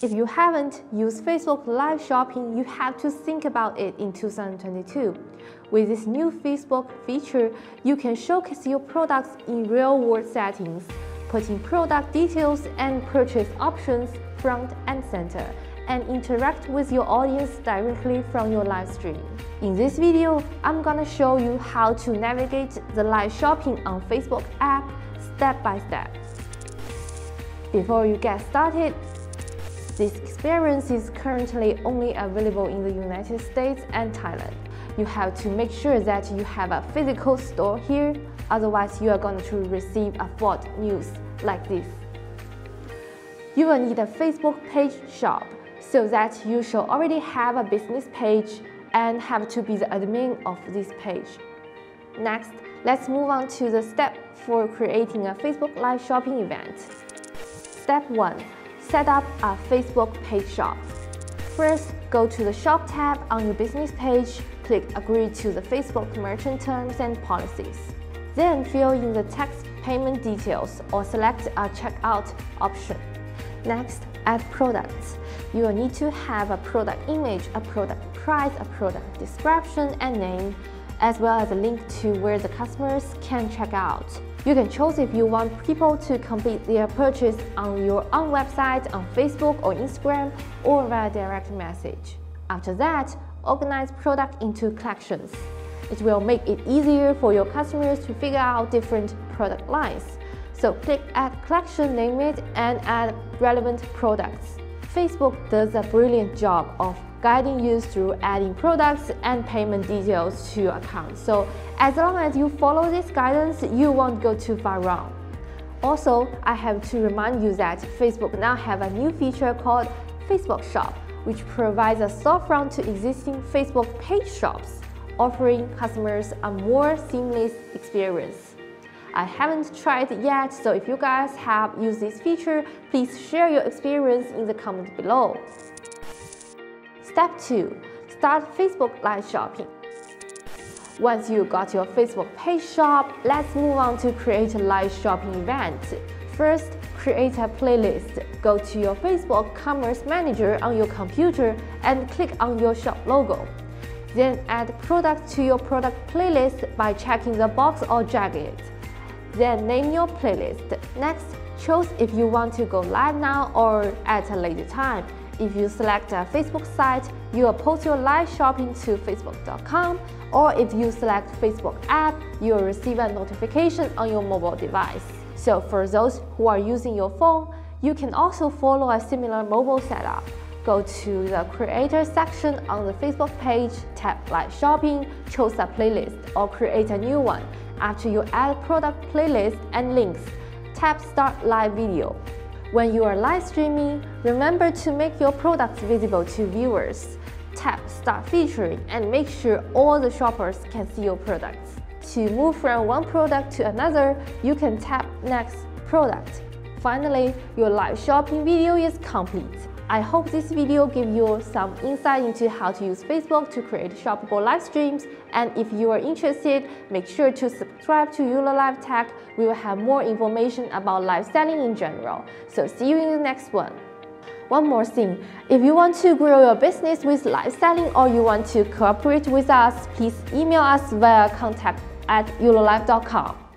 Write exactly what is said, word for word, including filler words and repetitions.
If you haven't used Facebook Live Shopping, you have to think about it in two thousand twenty-two. With this new Facebook feature, you can showcase your products in real-world settings, putting product details and purchase options front and center, and interact with your audience directly from your live stream. In this video, I'm gonna show you how to navigate the live shopping on Facebook app step by step. Before you get started, this experience is currently only available in the United States and Thailand. You have to make sure that you have a physical store here, otherwise you are going to receive a fraud news like this. You will need a Facebook page shop so that you shall already have a business page and have to be the admin of this page. Next, let's move on to the step for creating a Facebook Live Shopping event. Step one. Set up a Facebook page shop. First, go to the Shop tab on your business page, click Agree to the Facebook Merchant Terms and Policies. Then fill in the text payment details or select a checkout option. Next, add products. You will need to have a product image, a product price, a product description and name, as well as a link to where the customers can check out. You can choose if you want people to complete their purchase on your own website, on Facebook or Instagram, or via direct message. After that, organize product into collections. It will make it easier for your customers to figure out different product lines. So click Add Collection, name it, and add relevant products. Facebook does a brilliant job of guiding you through adding products and payment details to your account. So as long as you follow this guidance, you won't go too far wrong. Also, I have to remind you that Facebook now have a new feature called Facebook Shop, which provides a storefront to existing Facebook page shops, offering customers a more seamless experience. I haven't tried it yet, so if you guys have used this feature, please share your experience in the comment below. Step two. Start Facebook Live Shopping. Once you got your Facebook page shop, let's move on to create a live shopping event. First, create a playlist. Go to your Facebook Commerce Manager on your computer and click on your shop logo. Then add products to your product playlist by checking the box or dragging it. Then name your playlist. Next, choose if you want to go live now or at a later time. If you select a Facebook site, you will post your live shopping to facebook dot com, or if you select Facebook app, you will receive a notification on your mobile device. So for those who are using your phone, you can also follow a similar mobile setup. Go to the Creator section on the Facebook page, tap Live Shopping, choose a playlist, or create a new one. After you add product playlist and links, tap Start Live Video. When you are live streaming, remember to make your products visible to viewers. Tap Start Featuring and make sure all the shoppers can see your products. To move from one product to another, you can tap Next Product. Finally, your live shopping video is complete. I hope this video gave you some insight into how to use Facebook to create shoppable live streams. And if you are interested, make sure to subscribe to YoloLiv Tech. We will have more information about live selling in general. So see you in the next one. One more thing, if you want to grow your business with live selling or you want to cooperate with us, please email us via contact at yololiv dot com.